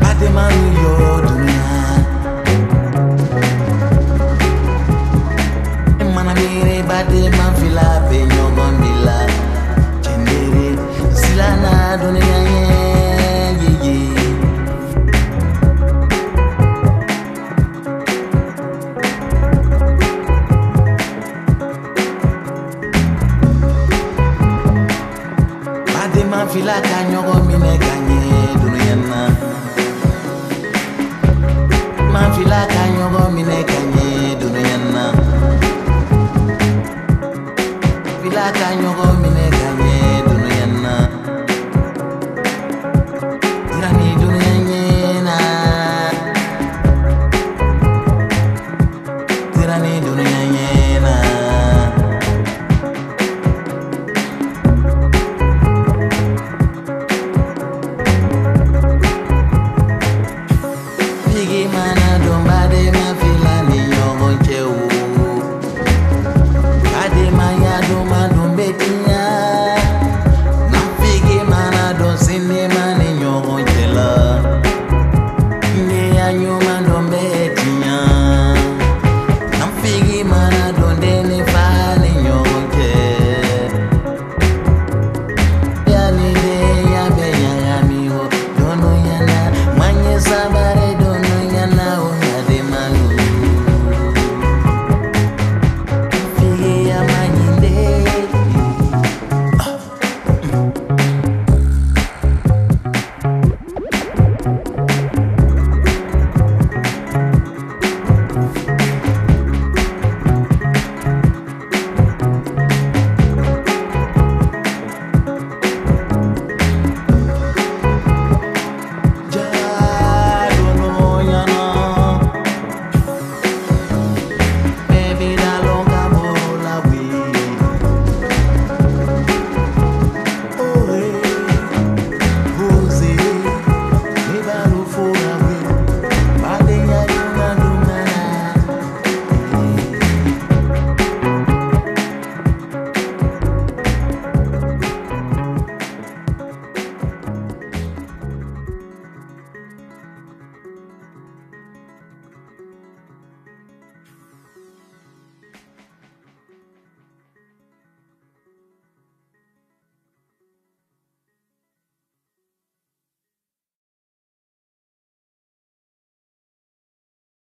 Bade Malou.